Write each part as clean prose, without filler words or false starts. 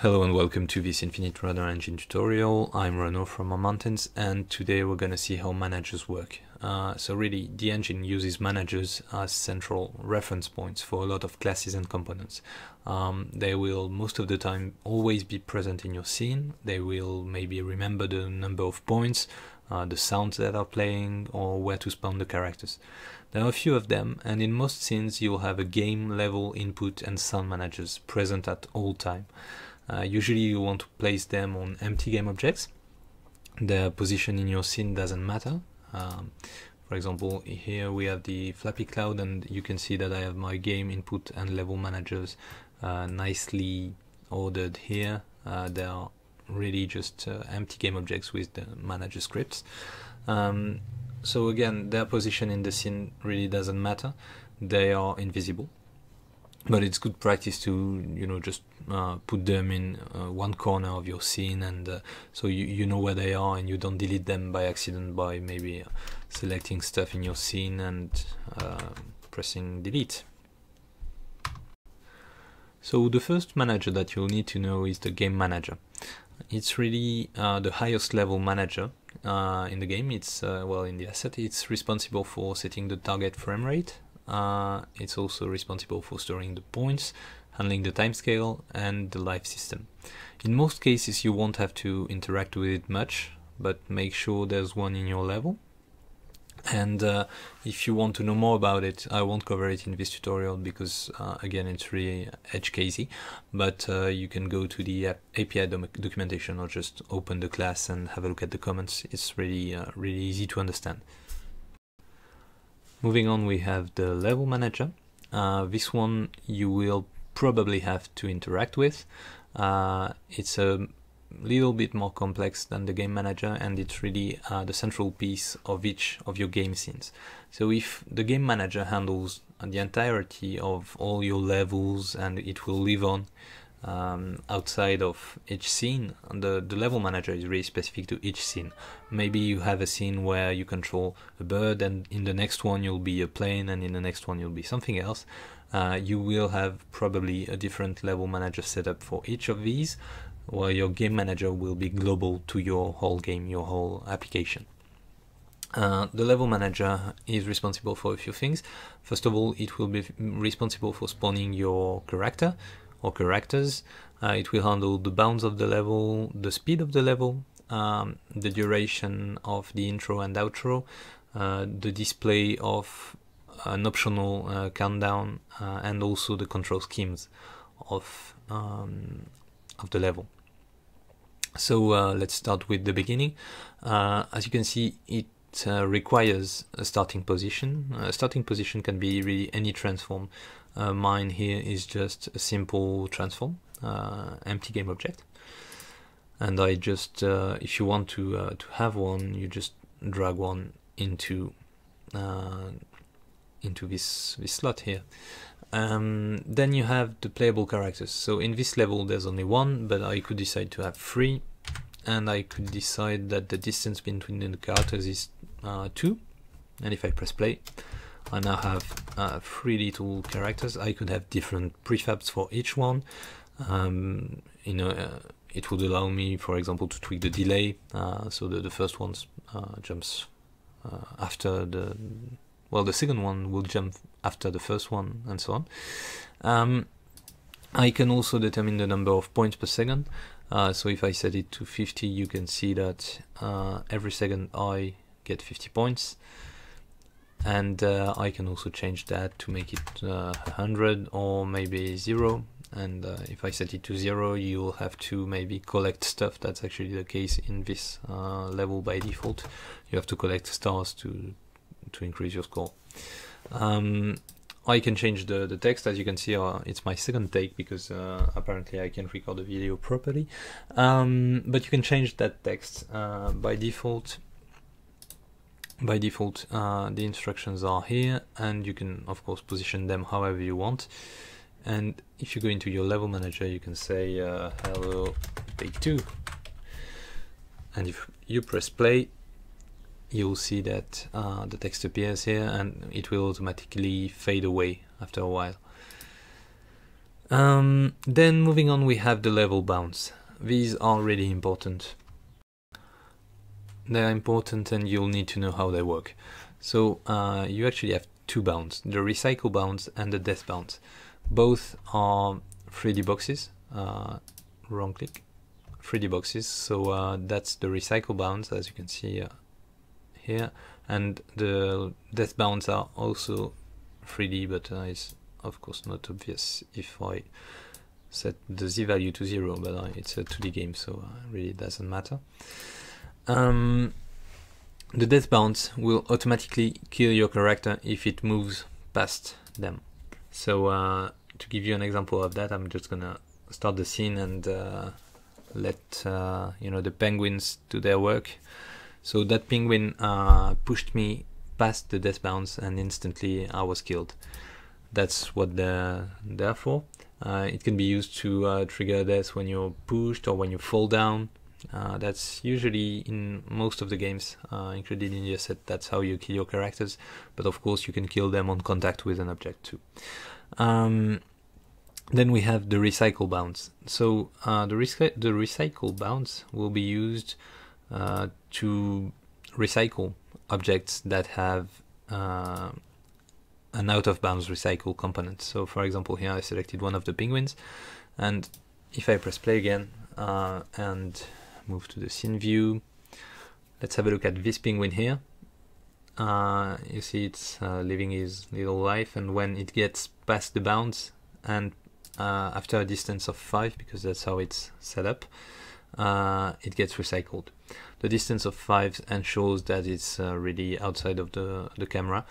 Hello and welcome to this Infinite Runner Engine tutorial. I'm Renaud from More Mountains, and today we're going to see how managers work. So really, the engine uses managers as central reference points for a lot of classes and components. They will, most of the time, always be present in your scene. They will maybe remember the number of points, the sounds that are playing, or where to spawn the characters. There are a few of them, and in most scenes you'll have a game-level input and sound managers present at all time. Usually you want to place them on empty game objects. Their position in your scene doesn't matter. For example, here we have the Flappy Cloud, and you can see that I have my game input and level managers nicely ordered here. They are really just empty game objects with the manager scripts. So again, their position in the scene really doesn't matter. They are invisible. But it's good practice to, you know, just put them in one corner of your scene, and so you know where they are, and you don't delete them by accident by maybe selecting stuff in your scene and pressing delete. So the first manager that you'll need to know is the game manager. It's really the highest level manager in the game. It's well, in the asset, it's responsible for setting the target frame rate. It's also responsible for storing the points, handling the timescale, and the life system. In most cases you won't have to interact with it much, but make sure there's one in your level. And if you want to know more about it, I won't cover it in this tutorial because again, it's really edge casey, but you can go to the API documentation or just open the class and have a look at the comments. It's really, really easy to understand. Moving on, we have the level manager. This one you will probably have to interact with. It's a little bit more complex than the game manager, and it's really the central piece of each of your game scenes. So if the game manager handles the entirety of all your levels, and it will live on outside of each scene, the level manager is really specific to each scene. Maybe you have a scene where you control a bird, and in the next one you'll be a plane, and in the next one you'll be something else. You will have probably a different level manager setup for each of these, where your game manager will be global to your whole game, your whole application. The level manager is responsible for a few things. First of all, it will be responsible for spawning your character or characters. It will handle the bounds of the level, the speed of the level, the duration of the intro and outro, the display of an optional countdown, and also the control schemes of the level. So let's start with the beginning. As you can see, it requires a starting position. A starting position can be really any transform. Mine here is just a simple transform, empty game object, and I just if you want to have one, you just drag one into this slot here. Then you have the playable characters. So in this level there's only one, but I could decide to have three, and I could decide that the distance between the characters is 2, and if I press play, I now have 3 little characters. I could have different prefabs for each one. You know, it would allow me, for example, to tweak the delay, so the first one jumps after the, well, the second one will jump after the first one, and so on. I can also determine the number of points per second. So if I set it to 50, you can see that every second I get 50 points. And I can also change that to make it 100 or maybe 0, and if I set it to 0, you'll have to maybe collect stuff. That's actually the case in this level by default. You have to collect stars to increase your score. I can change the text. As you can see, it's my second take because apparently I can record the video properly. But you can change that text by default. By default, the instructions are here, and you can of course position them however you want. And if you go into your level manager, you can say hello take 2, and if you press play, you'll see that the text appears here, and it will automatically fade away after a while. Then moving on, we have the level bounds. These are really important. They are important and you'll need to know how they work. So you actually have two bounds, the recycle bounds and the death bounds. Both are 3D boxes, wrong click, 3D boxes. So that's the recycle bounds, as you can see here, and the death bounds are also 3D, but it's of course not obvious if I set the Z value to 0, but it's a 2D game, so really doesn't matter. The death bounds will automatically kill your character if it moves past them. So to give you an example of that, I'm just gonna start the scene and let you know, the penguins do their work. So that penguin pushed me past the death bounds and instantly I was killed. That's what they're there for. It can be used to trigger death when you're pushed or when you fall down. That's usually in most of the games included in your set. That's how you kill your characters, but of course you can kill them on contact with an object too. Then we have the recycle bounds. So the recycle bounds will be used to recycle objects that have an out-of-bounds recycle component. So for example, here I selected one of the penguins, and if I press play again and move to the scene view, let's have a look at this penguin here. You see it's living his little life, and when it gets past the bounds and after a distance of 5, because that's how it's set up, it gets recycled. The distance of 5 ensures that it's really outside of the camera.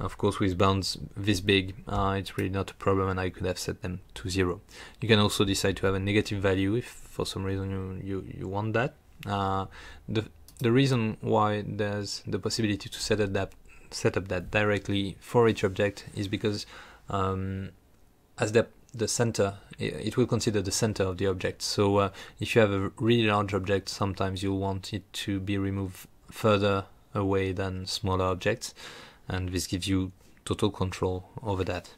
Of course, with bounds this big, it's really not a problem, and I could have set them to 0. You can also decide to have a negative value if for some reason you want that. The reason why there's the possibility to set up that directly for each object is because as the center, it will consider the center of the object. So if you have a really large object, sometimes you'll want it to be removed further away than smaller objects, and this gives you total control over that.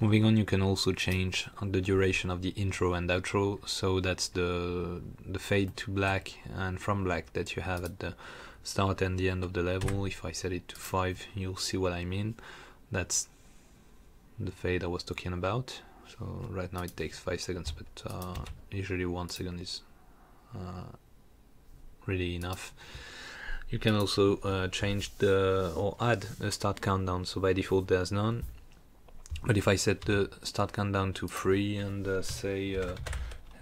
Moving on, you can also change the duration of the intro and outro, so that's the fade to black and from black that you have at the start and the end of the level. If I set it to 5, you'll see what I mean. That's the fade I was talking about. So right now it takes 5 seconds, but usually 1 second is really enough. You can also change or add a start countdown. So by default there's none, but if I set the start countdown to 3 and say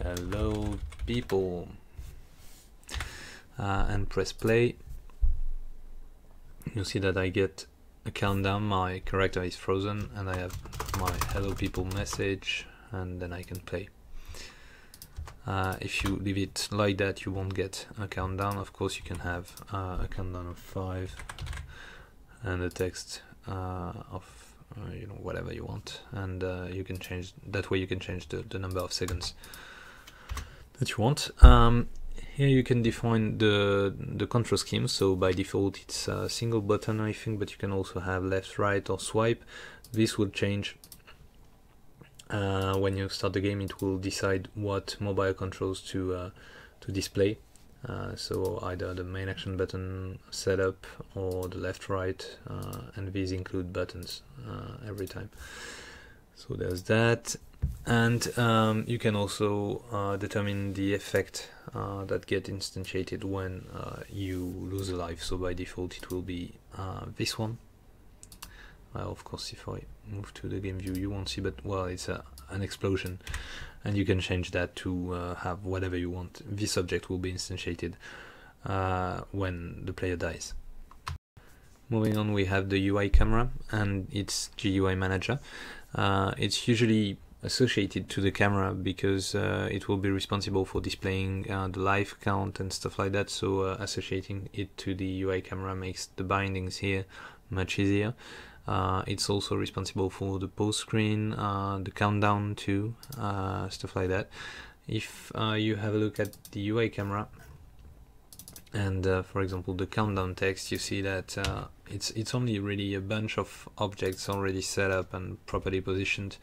hello people and press play, you'll see that I get a countdown, my character is frozen, and I have my hello people message, and then I can play. If you leave it like that, you won't get a countdown. Of course, you can have a countdown of 5 and a text of you know, whatever you want, and you can change that way. You can change the number of seconds that you want. Here you can define the control scheme. So by default it's a single button, I think, but you can also have left, right, or swipe. This will change when you start the game. It will decide what mobile controls to display. So either the main action button, setup, or the left, right, and these include buttons every time. So there's that. And you can also determine the effect that get instantiated when you lose a life. So by default it will be this one. Of course, if I move to the game view you won't see, but well, it's an explosion, and you can change that to have whatever you want. This object will be instantiated when the player dies. Moving on, we have the UI camera and its GUIManager. It's usually associated to the camera because it will be responsible for displaying the life count and stuff like that, so associating it to the UI camera makes the bindings here much easier. It's also responsible for the pause screen, the countdown too, stuff like that. If you have a look at the UI camera and for example the countdown text, you see that it's only really a bunch of objects already set up and properly positioned,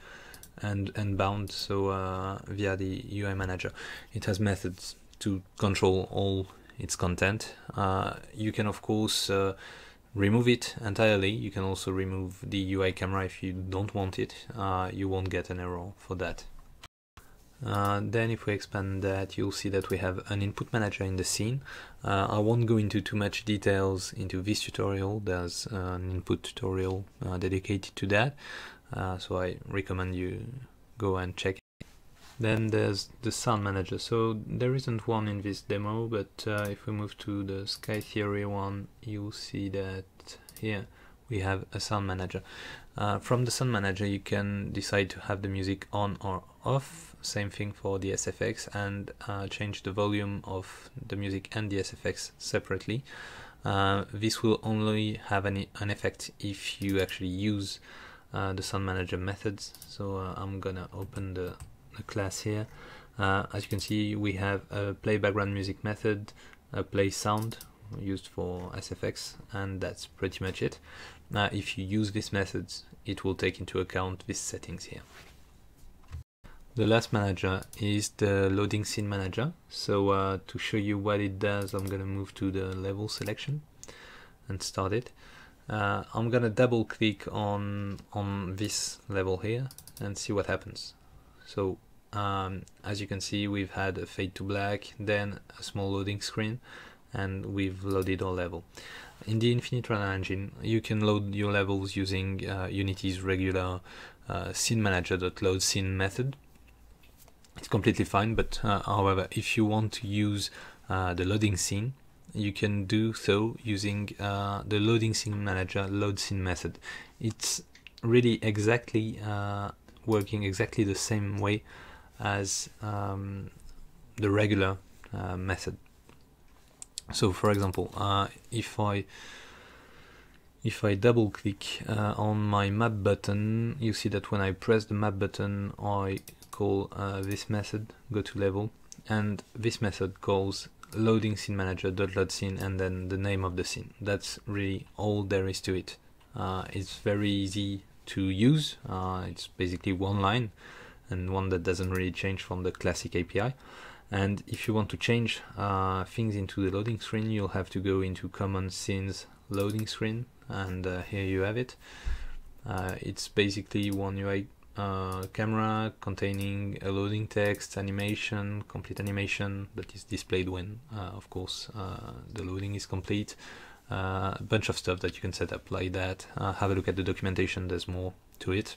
and bound, so via the UIManager. It has methods to control all its content. You can of course remove it entirely. You can also remove the UI camera if you don't want it. You won't get an error for that. Then if we expand that, you'll see that we have an input manager in the scene. I won't go into too much details into this tutorial. There's an input tutorial dedicated to that, so I recommend you go and check it. Then there's the sound manager. So there isn't one in this demo, but if we move to the Sky Theory one, you'll see that here we have a sound manager. From the sound manager you can decide to have the music on or off, same thing for the SFX, and change the volume of the music and the SFX separately. This will only have an effect if you actually use the sound manager methods. So I'm gonna open the class here. As you can see, we have a play background music method, a play sound used for SFX, and that's pretty much it. If you use these methods, it will take into account these settings here. The last manager is the loading scene manager. So to show you what it does, I'm gonna move to the level selection and start it. I'm gonna double click on this level here and see what happens. So as you can see, we've had a fade to black, then a small loading screen, and we've loaded our level. In the Infinite Runner engine, you can load your levels using Unity's regular scenemanager.loadScene method. It's completely fine, but however, if you want to use the loading scene, you can do so using the LoadingSceneManager loadScene method. It's really exactly working exactly the same way as the regular method. So, for example, if I double click on my map button, you see that when I press the map button, I call this method, go to level, and this method calls LoadingSceneManager.loadScene and then the name of the scene. That's really all there is to it. It's very easy to use. It's basically one line, and one that doesn't really change from the classic API. And if you want to change things into the loading screen, you'll have to go into Common Scenes Loading Screen, and here you have it. It's basically one UI camera containing a loading text, animation, complete animation that is displayed when, of course, the loading is complete. A bunch of stuff that you can set up like that. Have a look at the documentation, there's more to it.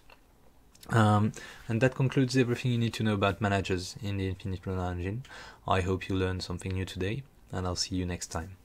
And that concludes everything you need to know about managers in the Infinite Runner engine. I hope you learned something new today, and I'll see you next time.